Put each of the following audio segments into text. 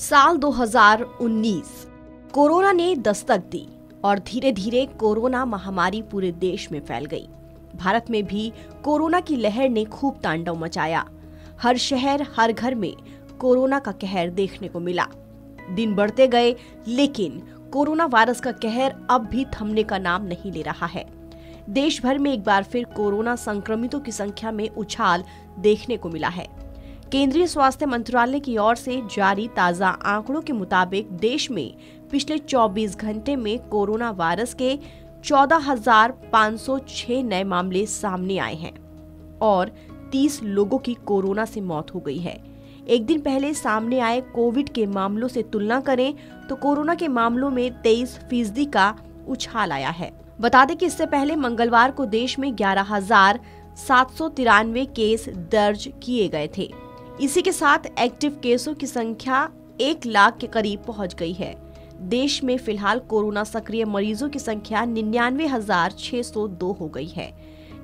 साल 2019 कोरोना ने दस्तक दी और धीरे धीरे कोरोना महामारी पूरे देश में फैल गई। भारत में भी कोरोना की लहर ने खूब तांडव मचाया। हर शहर हर घर में कोरोना का कहर देखने को मिला। दिन बढ़ते गए लेकिन कोरोना वायरस का कहर अब भी थमने का नाम नहीं ले रहा है। देश भर में एक बार फिर कोरोना संक्रमितों की संख्या में उछाल देखने को मिला है। केंद्रीय स्वास्थ्य मंत्रालय की ओर से जारी ताजा आंकड़ों के मुताबिक देश में पिछले 24 घंटे में कोरोना वायरस के 14,506 नए मामले सामने आए हैं और 30 लोगों की कोरोना से मौत हो गई है। एक दिन पहले सामने आए कोविड के मामलों से तुलना करें तो कोरोना के मामलों में 23% का उछाल आया है। बता दें कि इससे पहले मंगलवार को देश में 11,793 केस दर्ज किए गए थे। इसी के साथ एक्टिव केसों की संख्या 1 लाख के करीब पहुंच गई है। देश में फिलहाल कोरोना सक्रिय मरीजों की संख्या 99,602 हो गई है।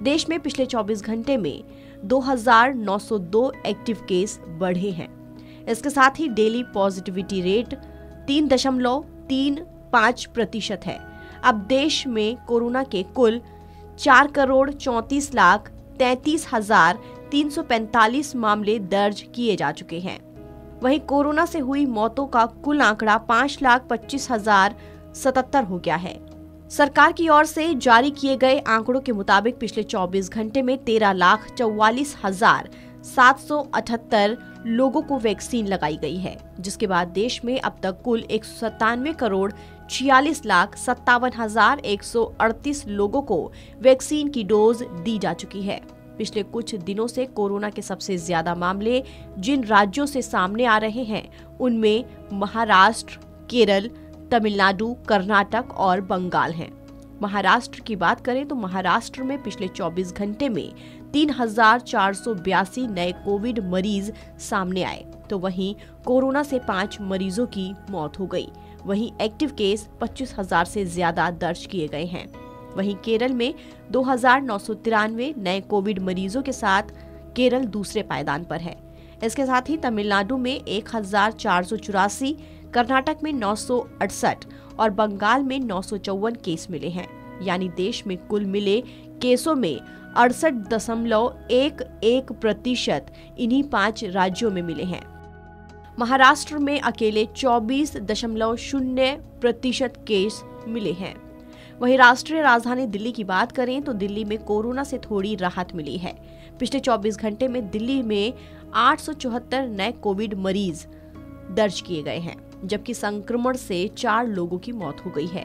देश में पिछले 24 घंटे में 2,902 एक्टिव केस बढ़े हैं। इसके साथ ही डेली पॉजिटिविटी रेट 3.35% है। अब देश में कोरोना के कुल 4,34,33,345 मामले दर्ज किए जा चुके हैं। वहीं कोरोना से हुई मौतों का कुल आंकड़ा 5,25,077 हो गया है। सरकार की ओर से जारी किए गए आंकड़ों के मुताबिक पिछले 24 घंटे में 13,44,778 लोगों को वैक्सीन लगाई गई है, जिसके बाद देश में अब तक कुल 197,46,57,138 लोगों को वैक्सीन की डोज दी जा चुकी है। पिछले कुछ दिनों से कोरोना के सबसे ज्यादा मामले जिन राज्यों से सामने आ रहे हैं उनमें महाराष्ट्र, केरल, तमिलनाडु, कर्नाटक और बंगाल हैं। महाराष्ट्र की बात करें तो महाराष्ट्र में पिछले 24 घंटे में 3,482 नए कोविड मरीज सामने आए तो वहीं कोरोना से 5 मरीजों की मौत हो गई। वहीं एक्टिव केस 25,000 से ज्यादा दर्ज किए गए हैं। वहीं केरल में 2,993 नए कोविड मरीजों के साथ केरल दूसरे पायदान पर है। इसके साथ ही तमिलनाडु में 1,484, कर्नाटक में 968 और बंगाल में 954 केस मिले हैं। यानी देश में कुल मिले केसों में 68.11% इन्हीं 5 राज्यों में मिले हैं। महाराष्ट्र में अकेले 24.0% केस मिले हैं। वहीं राष्ट्रीय राजधानी दिल्ली की बात करें तो दिल्ली में कोरोना से थोड़ी राहत मिली है। पिछले 24 घंटे में दिल्ली में 874 नए कोविड मरीज दर्ज किए गए हैं, जबकि संक्रमण से 4 लोगों की मौत हो गई है।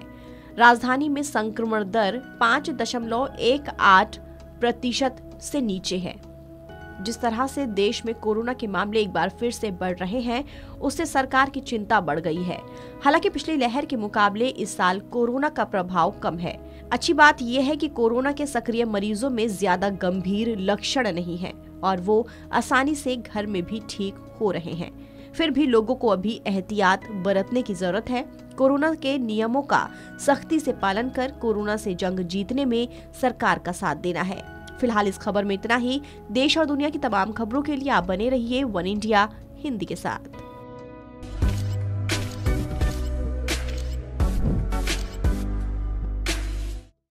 राजधानी में संक्रमण दर 5.18% से नीचे है। जिस तरह से देश में कोरोना के मामले एक बार फिर से बढ़ रहे हैं उससे सरकार की चिंता बढ़ गई है। हालांकि पिछली लहर के मुकाबले इस साल कोरोना का प्रभाव कम है। अच्छी बात यह है कि कोरोना के सक्रिय मरीजों में ज्यादा गंभीर लक्षण नहीं है और वो आसानी से घर में भी ठीक हो रहे हैं। फिर भी लोगों को अभी एहतियात बरतने की जरूरत है। कोरोना के नियमों का सख्ती से पालन कर कोरोना से जंग जीतने में सरकार का साथ देना है। फिलहाल इस खबर में इतना ही। देश और दुनिया की तमाम खबरों के लिए आप बने रहिए वन इंडिया हिंदी के साथ।